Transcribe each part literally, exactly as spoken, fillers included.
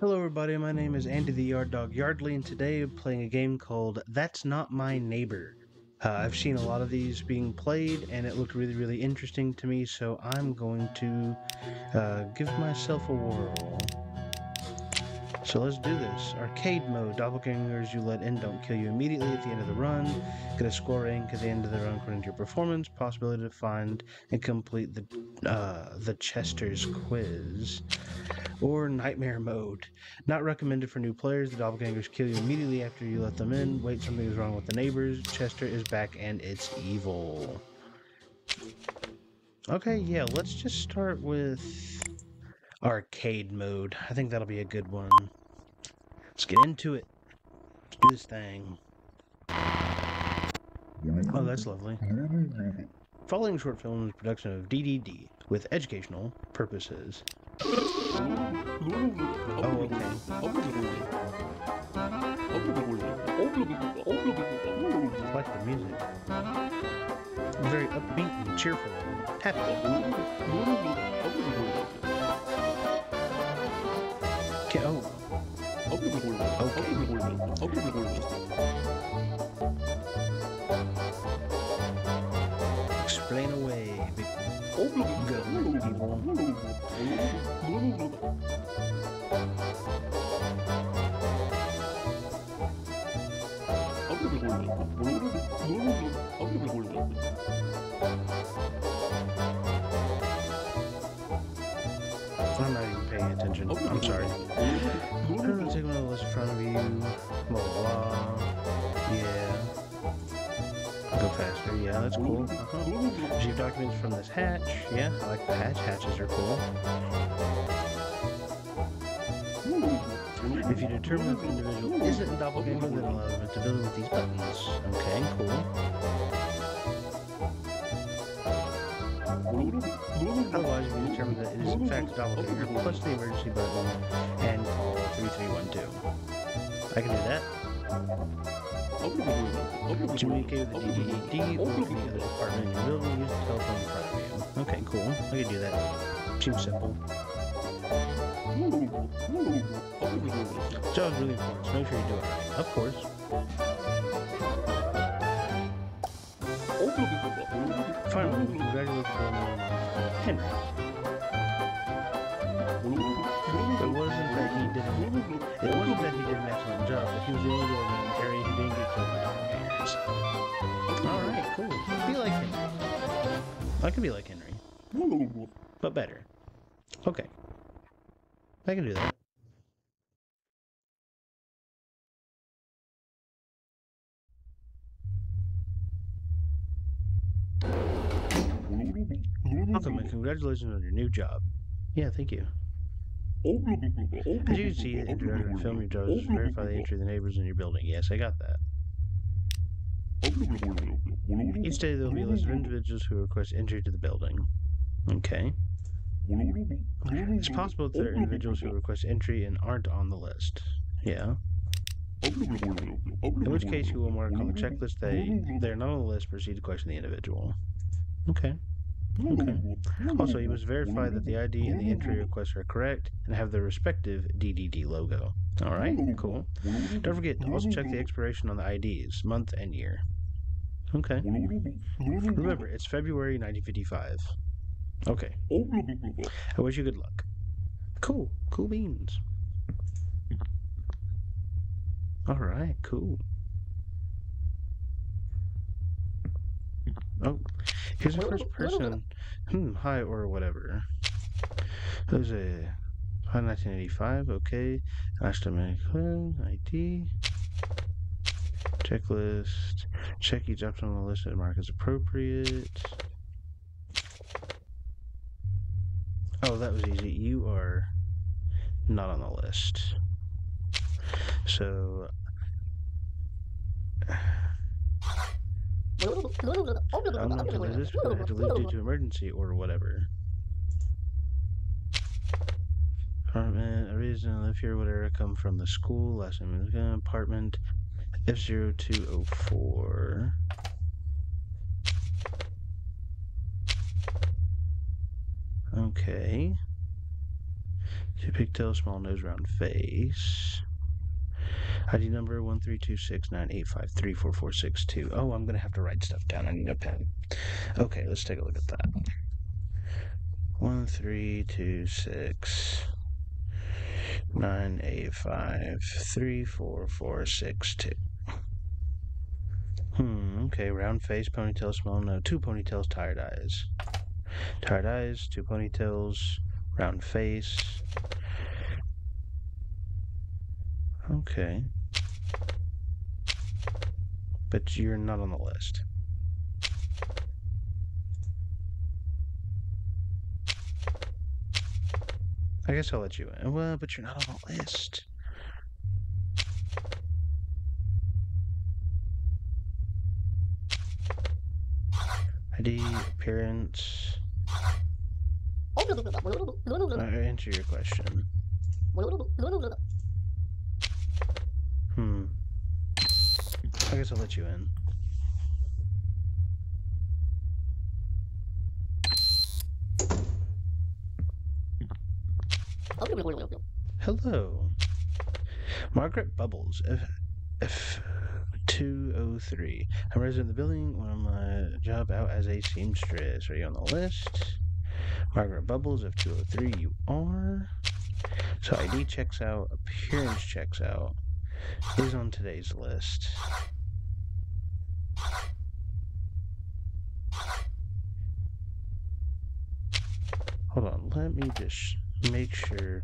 Hello everybody, my name is Andy the Yard Dog Yardley, and today I'm playing a game called That's Not My Neighbor. Uh, I've seen a lot of these being played, and it looked really, really interesting to me, so I'm going to uh, give myself a whirl. So let's do this. Arcade mode, doppelgangers you let in don't kill you immediately at the end of the run. Get a score rank at the end of the run according to your performance. Possibility to find and complete the, uh, the Chester's quiz. Or nightmare mode. Not recommended for new players. The doppelgangers kill you immediately after you let them in. Wait, something is wrong with the neighbors. Chester is back and it's evil. Okay, yeah, let's just start with arcade mode. I think that'll be a good one. Let's get into it. Let's do this thing. Oh, that's lovely. Following short film is a production of D D D with educational purposes. Oh, okay. I like the music. Very upbeat and cheerful. Happy. Okay. Oh. Okay. Explain away. Go. I'm not even paying attention. I'm sorry. I don't know if taking a list in front of you. Blah, blah. Yeah. Go faster. Yeah, that's cool. Uh-huh. Receive documents from this hatch. Yeah, I like the hatch. Hatches are cool. If you determine if the individual isn't a doppelganger, then allow them to build with these buttons. Okay, cool. Otherwise, if you determine that it is in fact a doppelganger, plus the emergency button and call three three one two. I can do that. Communicate with the D D D or the other department in your building and use the telephone in front of you. Okay, cool. I can do that. Seems simple. Job's really important, so make sure you do it right. Of course. Finally, congratulations on Henry. It wasn't that he didn't. It wasn't that he did an excellent job, but he was the only one in the area who didn't get killed by doppelgangers. Alright, cool. Be like Henry. I could be like Henry. But better. Okay. I can do that. Welcome and congratulations on your new job. Yeah, thank you. As you can see, the introduction of film your job is to verify the entry of the neighbors in your building. Yes, I got that. Each day there will be a list of individuals who request entry to the building. Okay. It's possible that there are individuals who request entry and aren't on the list. Yeah. In which case, you will mark on the checklist that they are not on the list, proceed to question the individual. Okay. Okay. Also, you must verify that the I D and the entry requests are correct and have their respective D D D logo. Alright, cool. Don't forget to also check the expiration on the I Ds, month and year. Okay. Remember, it's February nineteen fifty-five. Okay. I wish you good luck. Cool. Cool beans. Alright, cool. Oh, here's the first person. Hmm, hi or whatever. That was a hi nineteen eighty-five, okay. Ash Dominic I D. Checklist. Check each option on the list and mark as appropriate. Oh, that was easy. You are not on the list. So I'm not to do this, but I have to leave due to emergency or whatever. Apartment, a reason I live here, whatever, I come from the school, last name is gonna apartment F zero two zero four. Okay. Two pigtails, small nose, round face. I D number one three two six nine eight five three four four six two. Oh, I'm gonna have to write stuff down. I need a pen. Okay, let's take a look at that. One three two six nine eight five three four four six two. Hmm. Okay, round face, ponytail, small nose, two ponytails, tired eyes, tired eyes, two ponytails, round face. Okay. But you're not on the list. I guess I'll let you in. Well, but you're not on the list. I D, appearance. I'll answer your question. Hmm. I guess I'll let you in. Hello. Margaret Bubbles, F two oh three. I'm a resident of the building when I'm on my job out as a seamstress. Are you on the list? Margaret Bubbles, F two oh three, you are. So I D checks out, appearance checks out. Is on today's list. Hold on, let me just make sure.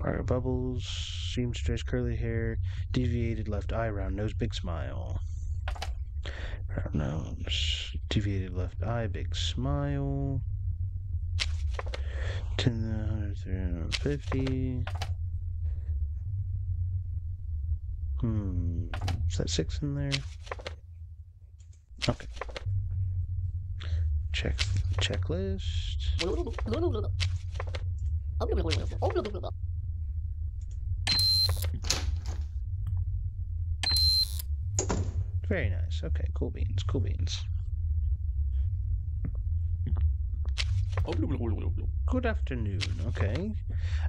Margaret Bubbles, seamstress, curly hair, deviated left eye, round nose, big smile. Round nose, deviated left eye, big smile. ten, one hundred, three hundred fifty. Hmm, is that six in there? Okay. Check checklist. Very nice. Okay, cool beans, cool beans. Good afternoon. Okay.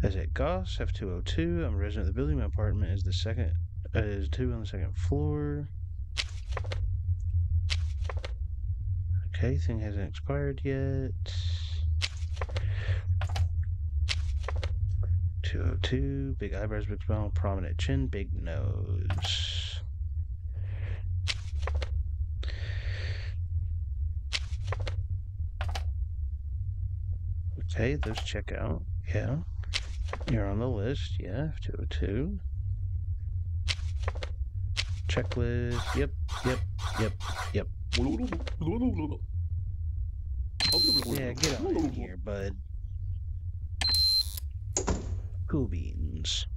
Is it Goss? F two oh two. I'm a resident of the building. My apartment is the second. Uh, is two on the second floor. Okay, thing hasn't expired yet. two oh two, big eyebrows, big smile, prominent chin, big nose. Okay, those check out. Yeah. You're on the list, yeah, F two oh two. Checklist. Yep, yep, yep, yep. Yeah, get out of here, bud. Cool beans.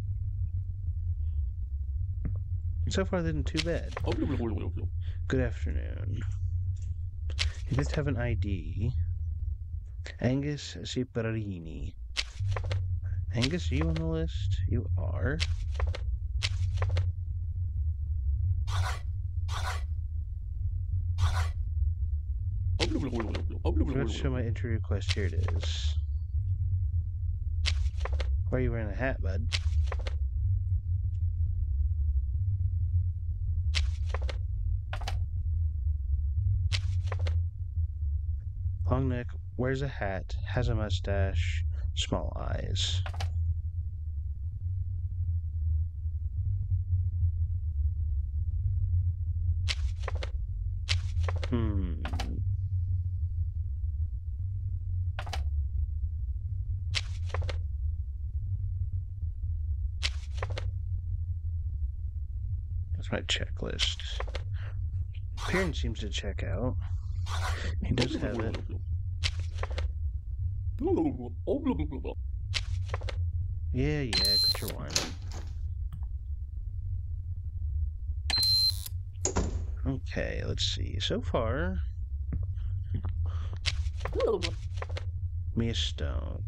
So far, they didn't too bad. Good afternoon. You just have an I D. Angus Ciparini. Angus, are you on the list? You are. Let's show my entry request. Here it is. Why are you wearing a hat, bud? Long neck, wears a hat, has a mustache, small eyes. Hmm. My checklist. Appearance seems to check out. He does have it. Yeah, yeah, quit your whining. Okay, let's see. So far, Mia Stone.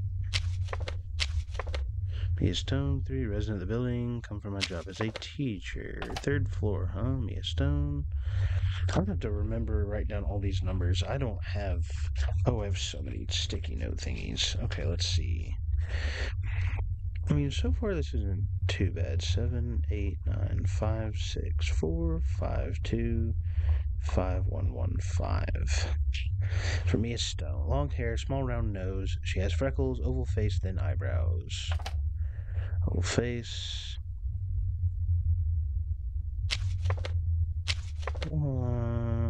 Mia Stone, three, resident of the building, come from my job as a teacher. Third floor, huh? Mia Stone. I'm gonna have to remember to write down all these numbers. I don't have... Oh, I have so many sticky note thingies. Okay, let's see. I mean, so far this isn't too bad. seven, eight, nine, five, six, four, five, two, five, one, one, five. For Mia Stone, long hair, small round nose. She has freckles, oval face, thin eyebrows. Oval face. Uh,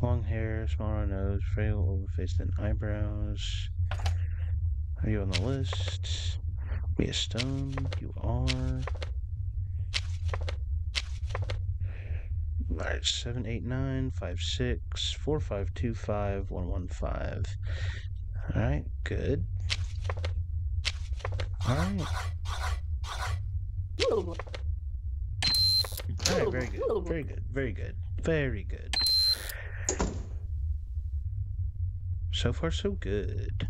long hair, small round nose, frail, oval face, thin eyebrows. Are you on the list? Mia Stone, you are. Alright, seven, eight, nine, five, six, four, five, two, five, one, one, five. Alright, good. Alright. Alright, very good. Very good. Very good. Very good. So far, so good.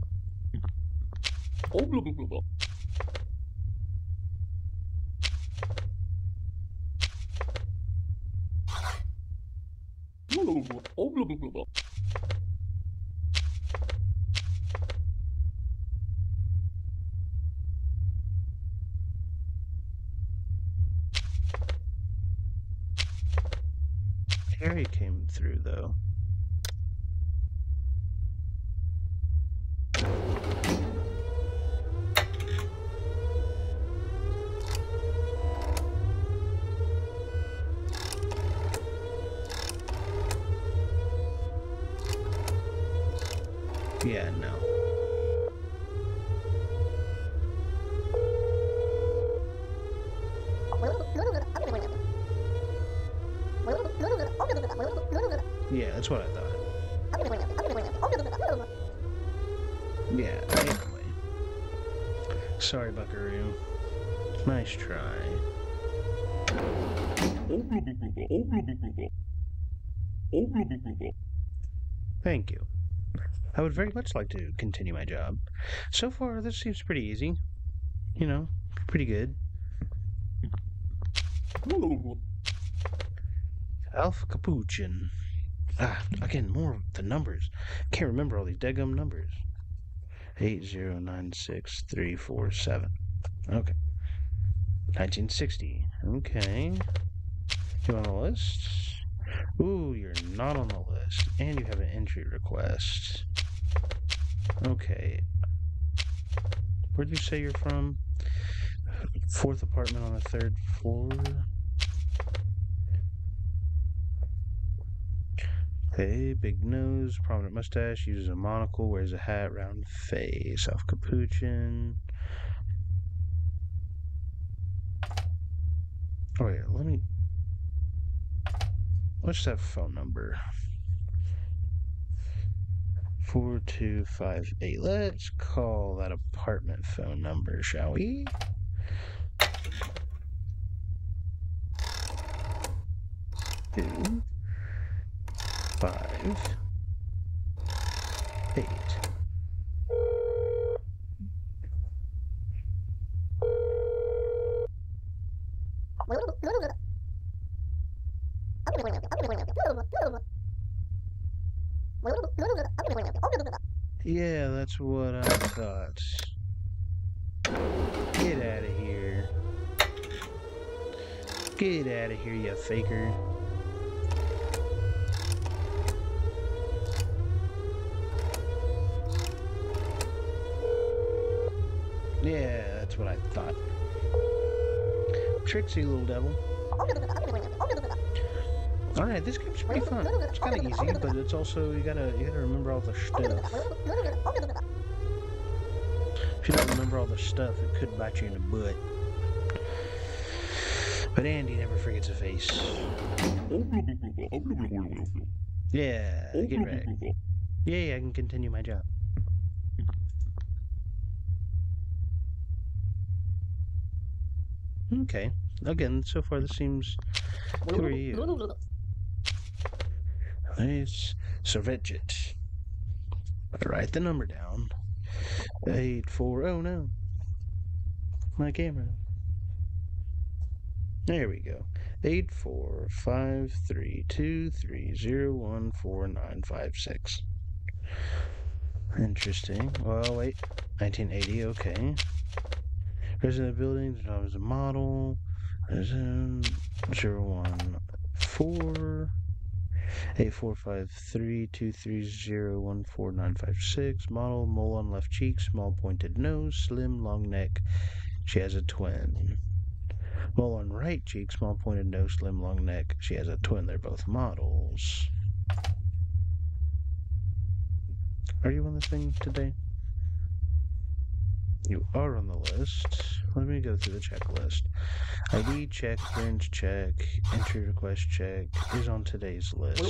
Oh, blah, blah, blah, blah. Oh, blah, blah, blah, blah. Harry came through, though. Yeah, no. Yeah, that's what I thought. Yeah, anyway. Sorry, Buckaroo. Nice try. Thank you. I would very much like to continue my job. So far, this seems pretty easy. You know, pretty good. Ooh. Alpha Capuchin. Ah, again, more of the numbers. Can't remember all these deadgum numbers. eight zero nine six three four seven. Okay. nineteen sixty. Okay. You on the list? Ooh, you're not on the list. And you have an entry request. Okay. Where did you say you're from? Fourth apartment on the third floor. Okay, big nose, prominent mustache, uses a monocle, wears a hat, round face, off capuchin. Oh yeah, let me... What's that phone number? four two five eight. Let's call that apartment phone number, shall we? Two, five, eight. Yeah, that's what I thought. Get out of here. Get out of here, you faker. Yeah, that's what I thought. Trixie, little devil. All right, this game's pretty fun. It's kind of easy, but it's also you gotta you gotta remember all the stuff. If you don't remember all the stuff, it could bite you in the butt. But Andy never forgets a face. Yeah, get right. Yeah, I can continue my job. Okay. Again, so far this seems. Who are you? Nice. Servetchit. Write the number down. eight four oh, no. My camera. There we go. eight four five three two three zero one four nine five six. Interesting. Well, wait. nineteen eighty, okay. There's in the building, the job is a model. There's in zero one four eight four five three two three zero one four nine five six. Model, mole on left cheek, small pointed nose, slim long neck. She has a twin. Mole on right cheek, small pointed nose, slim long neck. She has a twin. They're both models. Are you on this thing today? You are on the list. Let me go through the checklist. I D check, fringe check, entry request check is on today's list. I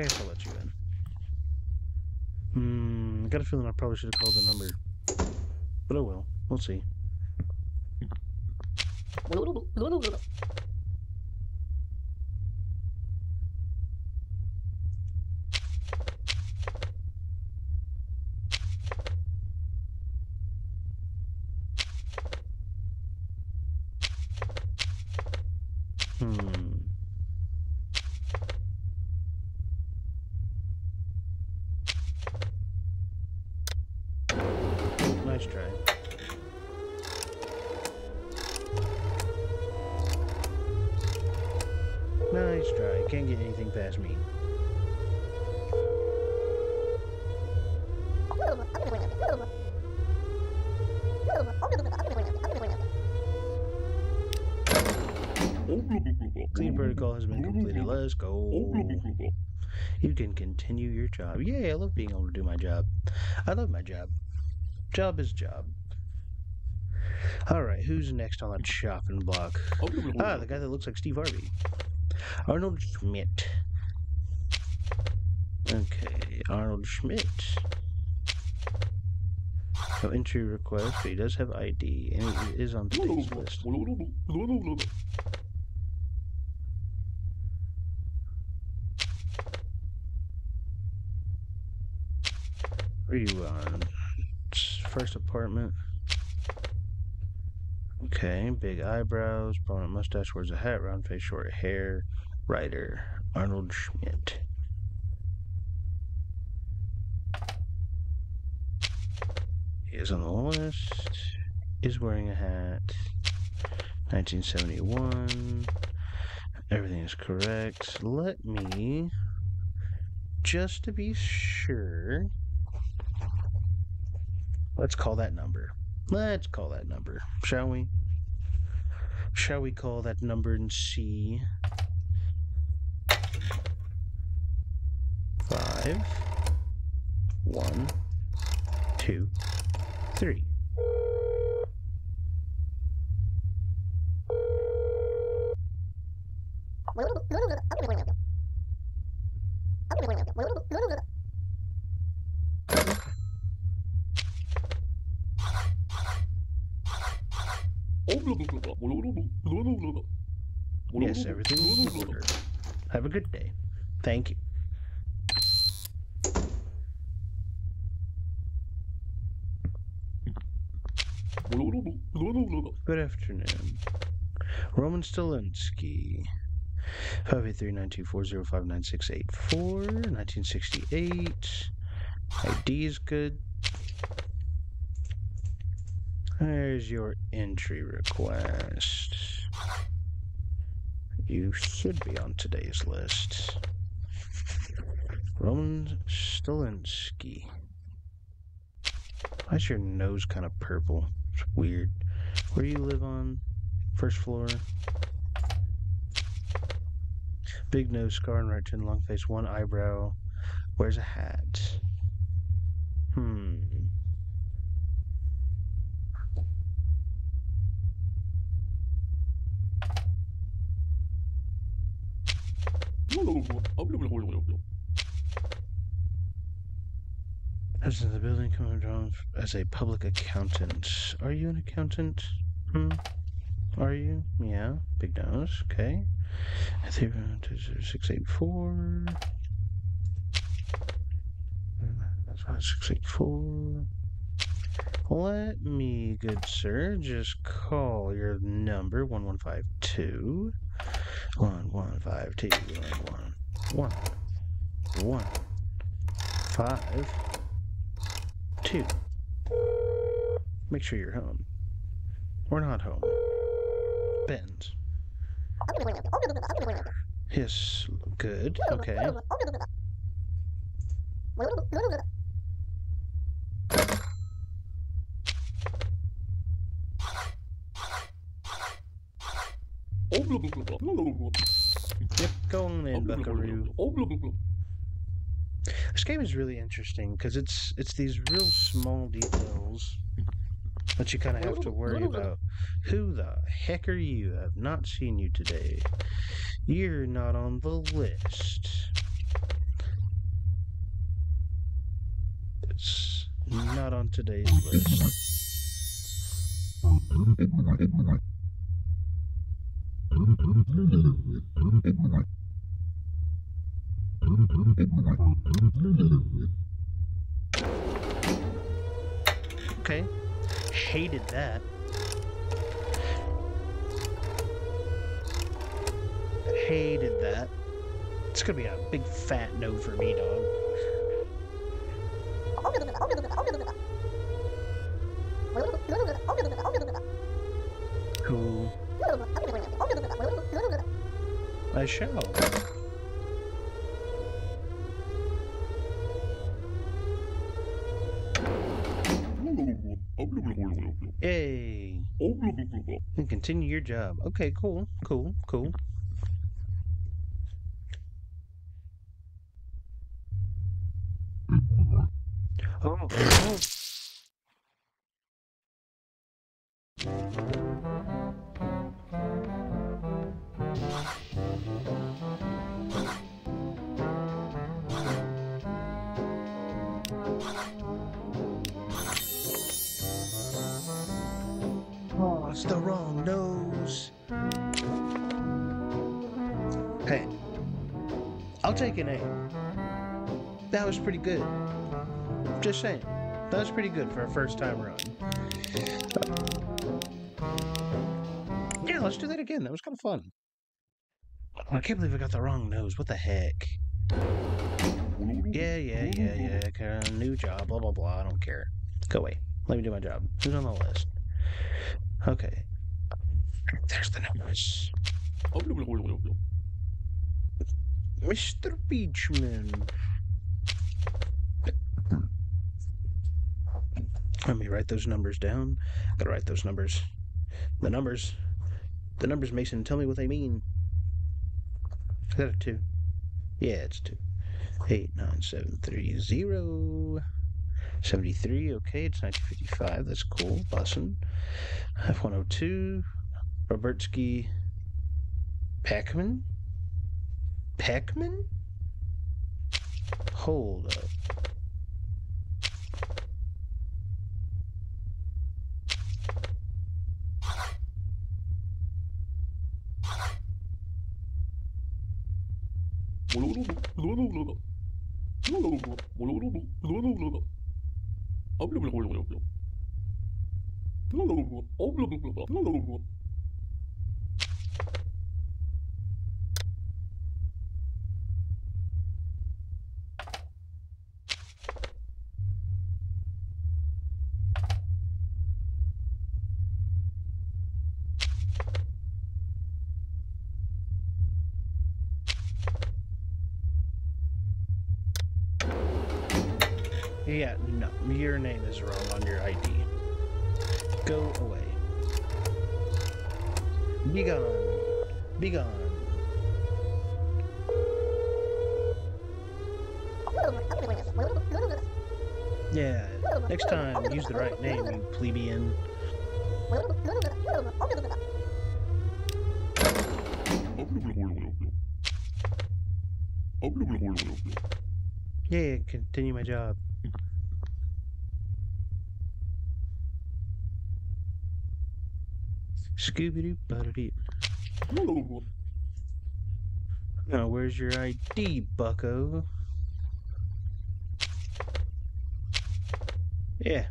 guess I'll let you in. Hmm, I got a feeling I probably should have called the number. But oh well, we'll see. Let's go. You can continue your job. Yay, I love being able to do my job. I love my job. Job is job. Alright, who's next on that shopping block? Ah, the guy that looks like Steve Harvey. Arnold Schmidt. Okay, Arnold Schmidt. No entry request, but he does have I D, and it is on today's list. Where are you on? First apartment. Okay, big eyebrows, prominent mustache, wears a hat, round face, short hair, writer, Arnold Schmidt. He is on the list, is wearing a hat, nineteen seventy-one, everything is correct. Let me, just to be sure, let's call that number. Let's call that number, shall we? Shall we call that number and see? Five, one, two, three. Yes, everything's in order. Have a good day. Thank you. Good afternoon. Roman Stolinski. five eight three nine two four zero five nine six eight four. nineteen sixty-eight. I D is good. There's your entry request. You should be on today's list. Roman Stolinski. Why's your nose kind of purple? It's weird. Where do you live on? First floor. Big nose, scar on right chin, long face, one eyebrow. Wears a hat. Hmm. As in the building, coming down as a public accountant. Are you an accountant? Hmm? Are you? Yeah. Big nose. Okay. I think six eight four. That's six eight four. Let me, good sir, just call your number one one five two. one one five two. one one five two. Make sure you're home. Or not home. Bend. Yes, good. Okay. Yep, go on in, buckaroo. This game is really interesting because it's it's these real small details that you kind of have to worry about. Who the heck are you? I've not seen you today. You're not on the list. It's not on today's list. Okay. Hated that. Hated that. It's gonna be a big fat no for me, dog. Cool. I shall. Hey. And continue your job. Okay, cool, cool, cool. Oh. Oh. It's the wrong nose. Hey, I'll take an A. That was pretty good. Just saying, that was pretty good for a first time run. Yeah, let's do that again. That was kind of fun. I can't believe I got the wrong nose. What the heck? Yeah, yeah, yeah, yeah. New job, blah, blah, blah. I don't care. Go away. Let me do my job. Who's on the list? Okay. There's the numbers. Mister Peachman. Let me write those numbers down. Gotta write those numbers. The numbers. The numbers, Mason. Tell me what they mean. Is that a two? Yeah, it's two. Eight, nine, seven, three, zero. seventy-three, okay, it's nineteen fifty-five, that's cool, bussin'. F one oh two, Robertsky Pacman? Pacman? Hold up. Yeah, no, your name is wrong on your I D. Go away. Be gone. Be gone. Yeah, next time, use the right name, you plebeian. Yeah, continue my job. Scooby-Doo, buddy. Now, where's your I D, bucko? Yeah.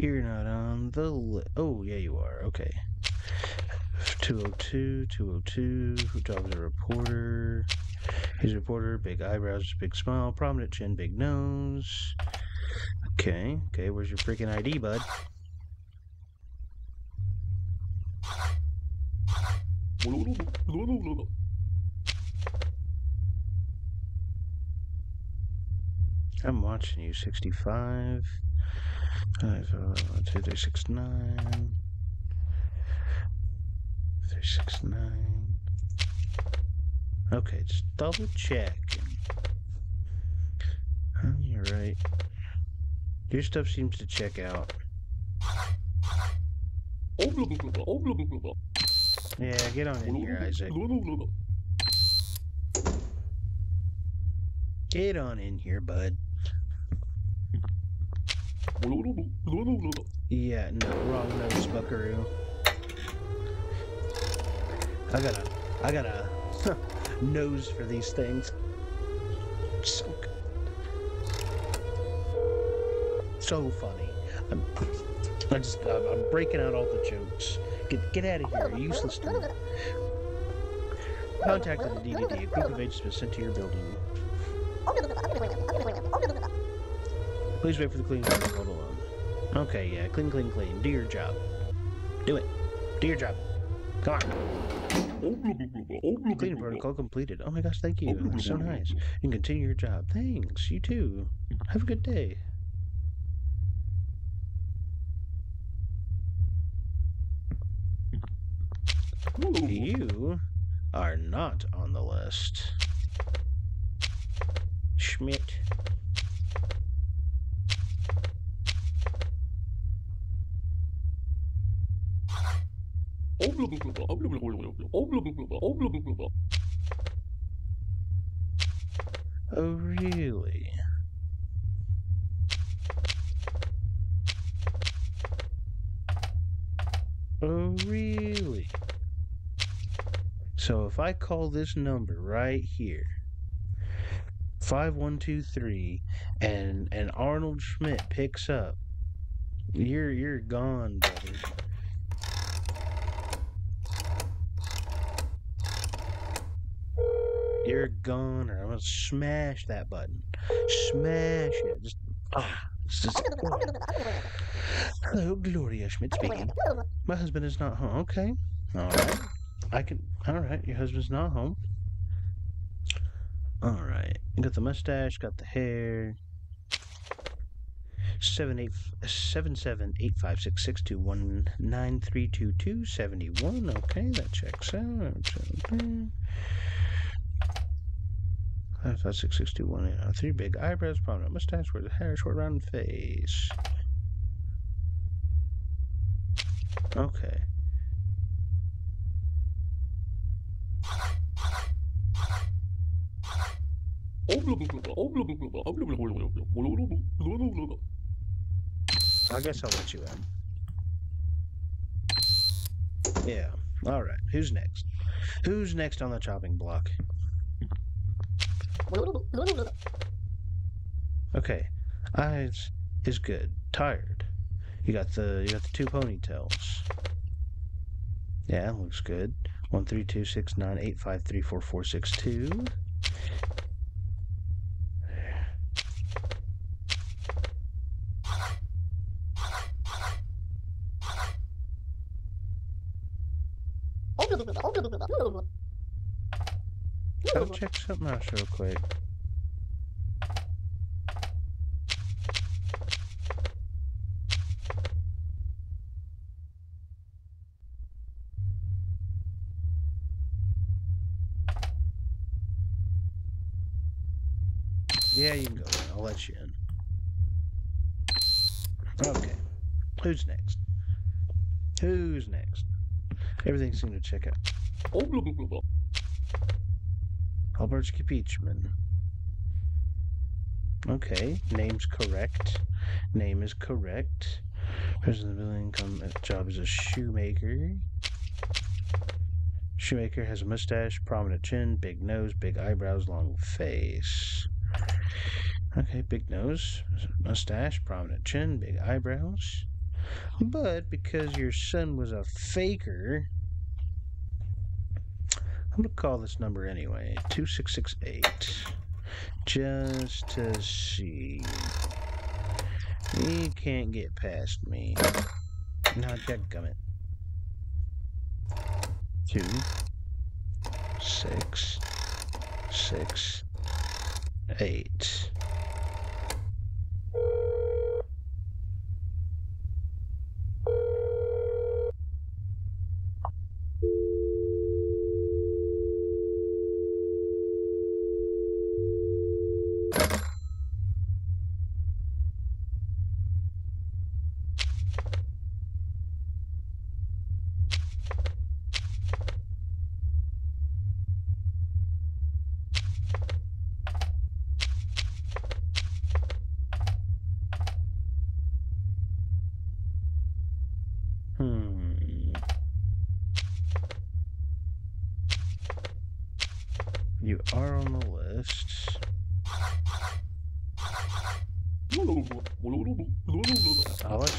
You're not on the list. Oh, yeah, you are. Okay. two oh two, two oh two. Dog's a reporter. He's a reporter. Big eyebrows, big smile, prominent chin, big nose. Okay. Okay, where's your freaking I D, bud? I'm watching you. sixty-five. two three six nine. three six nine. Okay, just double checking. You're right. Your stuff seems to check out. Yeah, get on in here, Isaac. Get on in here, bud. Yeah, no, wrong nose, buckaroo. I got a, I got a huh, nose for these things. So good. So funny. I'm, I just, I'm, I'm breaking out all the jokes. Get, get out of here, useless to me. Contact the D D D. A group of agents was sent to your building. Please wait for the clean car to hold alone. Okay, yeah, clean, clean, clean. Do your job. Do it. Do your job. Come on. Clean protocol completed. Oh my gosh, thank you. That's so nice. You can continue your job. Thanks. You too. Have a good day. You are not on the list. Schmidt. Oh, really? Oh, really? So if I call this number right here, five one two three, and and Arnold Schmidt picks up, you're you're gone, buddy. You're gone, or I'm gonna smash that button. Smash it. Just ah. Just, hello, Gloria Schmidt speaking. My husband is not home. Okay. All right. I can. All right. Your husband's not home. All right. Got the mustache. Got the hair. Seven eight seven seven eight five six six two one nine three two two seventy one. Okay, that checks out. Okay. five five six six two one eight nine three. Big eyebrows, prominent mustache, wears a hair, short round face. Okay. I guess I'll let you in. Yeah. All right. Who's next? Who's next on the chopping block? Okay, eyes is good. Tired. You got the you got the two ponytails. Yeah, looks good. One three two six nine eight five three four four six two. I'll check something else real quick. Yeah, you can go in. I'll let you in. Okay. Who's next? Who's next? Everything seemed to check out. Oh, blah, blah, blah, blah. Albertsky Peachman. Okay, name's correct. Name is correct. Person of the building income job is a shoemaker. Shoemaker has a mustache, prominent chin, big nose, big eyebrows, long face. Okay, big nose, mustache, prominent chin, big eyebrows. But because your son was a faker, I'm going to call this number anyway, two six six eight, just to see. He can't get past me. No, dadgummit. Two, six, six, eight.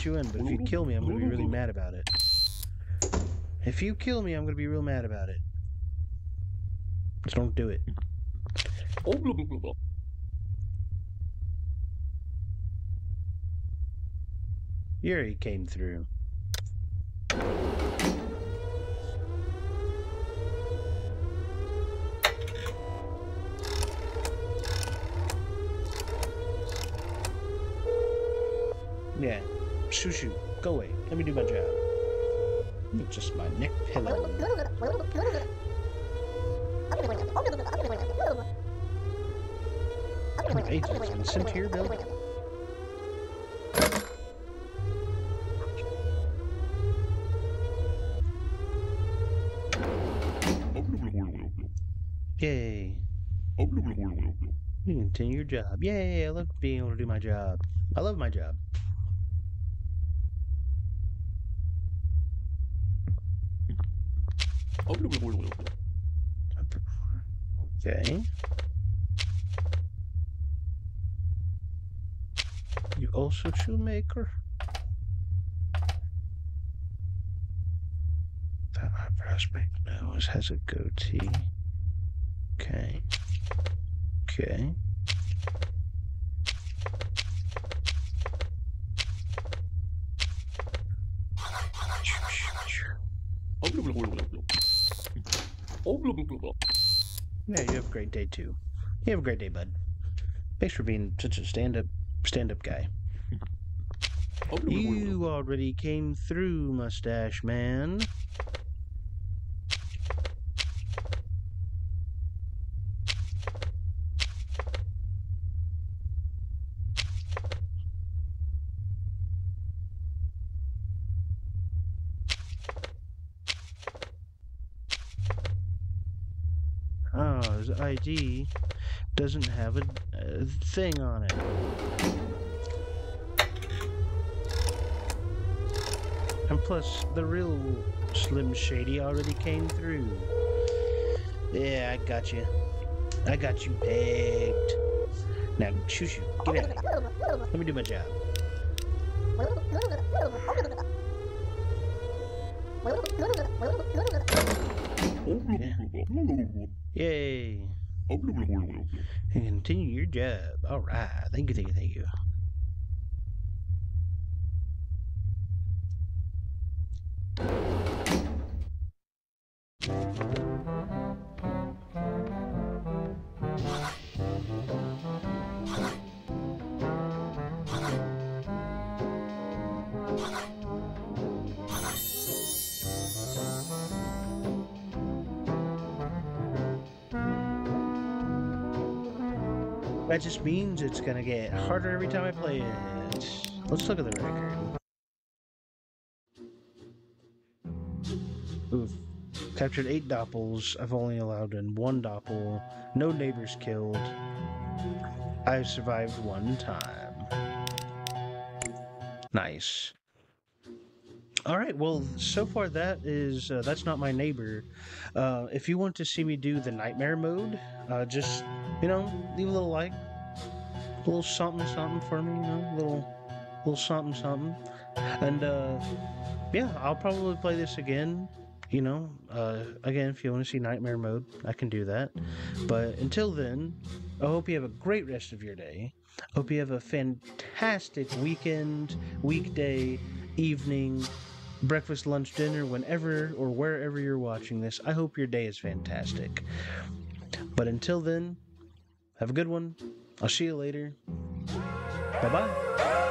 But if you kill me, I'm going to be really mad about it. If you kill me, I'm going to be real mad about it. Just don't do it. Yuri came through. Yeah. Shushu, go away. Let me do my job. It's just my neck pillow. An agent's been sent here, Bill. Yay. You continue your job. Yay, I love being able to do my job. I love my job. Okay. You also shoemaker? That eyebrows make nose has a goatee. Okay. Okay. Yeah, you have a great day too. You have a great day, bud. Thanks for being such a stand-up, stand-up guy. You already came through, mustache man. I D doesn't have a, a thing on it. And plus, the real Slim Shady already came through. Yeah, I got you. I got you pegged. Now, Shushu, get out of here. Let me do my job. Yeah. Yay. And continue your job. All right. Thank you, thank you, thank you. That just means it's gonna get harder every time I play it. Let's look at the record. Oof. Captured eight doppels. I've only allowed in one doppel. No neighbors killed. I've survived one time. Nice. All right, well, so far that is, uh, That's Not My Neighbor. Uh, if you want to see me do the nightmare mode, uh, just, you know, leave a little like, a little something something for me, you know, a little, little something something. And uh, yeah, I'll probably play this again. You know, uh, again, if you want to see Nightmare Mode, I can do that. But until then, I hope you have a great rest of your day. I hope you have a fantastic weekend, weekday, evening, breakfast, lunch, dinner, whenever or wherever you're watching this. I hope your day is fantastic. But until then, have a good one. I'll see you later. Bye-bye.